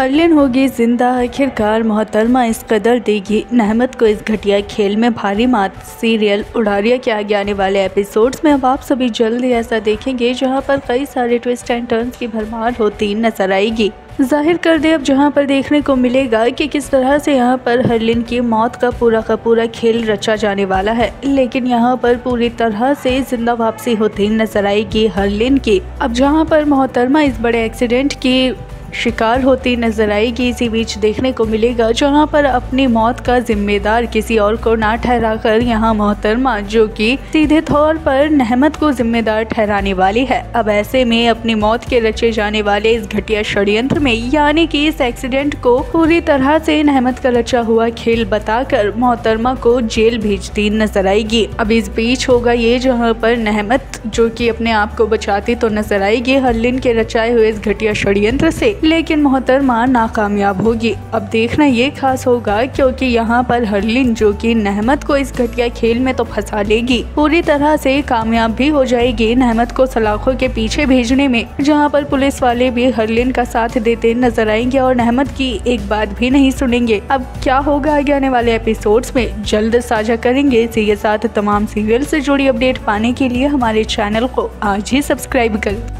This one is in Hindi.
हरलिन होगी जिंदा, आखिरकार मोहतरमा इस कदर देगी नहमत को इस घटिया खेल में भारी मात। सीरियल उड़ारिया के आगे आने वाले एपिसोड्स में अब आप सभी जल्द ऐसा देखेंगे जहां पर कई सारे ट्विस्ट एंड टर्न्स की भरमार होती नजर आएगी। जाहिर कर दे अब जहां पर देखने को मिलेगा कि किस तरह से यहां पर हरलिन की मौत का पूरा खेल रचा जाने वाला है, लेकिन यहां पर पूरी तरह से जिंदा वापसी होती नजर आएगी हरलिन की। अब जहां पर मोहतरमा इस बड़े एक्सीडेंट की शिकार होती नजर आएगी, इसी बीच देखने को मिलेगा जहां पर अपनी मौत का जिम्मेदार किसी और को ना ठहराकर यहां मोहतरमा जो कि सीधे तौर पर नहमत को जिम्मेदार ठहराने वाली है। अब ऐसे में अपनी मौत के रचे जाने वाले इस घटिया षड्यंत्र में यानी कि इस एक्सीडेंट को पूरी तरह से नहमत का रचा हुआ खेल बताकर मोहतरमा को जेल भेजती नजर आएगी। अब इस बीच होगा ये जहाँ पर नहमत जो कि अपने आप को बचाती तो नजर आएगी हरलिन के रचाए हुए इस घटिया षड्यंत्र से, लेकिन मोहतरमा नाकामयाब होगी। अब देखना ये खास होगा क्योंकि यहाँ पर हरलिन जो कि नहमत को इस घटिया खेल में तो फंसा लेगी, पूरी तरह से कामयाब भी हो जाएगी नहमत को सलाखों के पीछे भेजने में, जहाँ पर पुलिस वाले भी हरलिन का साथ देते नजर आएंगे और नहमत की एक बात भी नहीं सुनेंगे। अब क्या होगा आगे आने वाले एपिसोड्स में जल्द साझा करेंगे। इसी के साथ तमाम सीरियल से जुड़ी अपडेट पाने के लिए हमारे चैनल को आज ही सब्सक्राइब करें।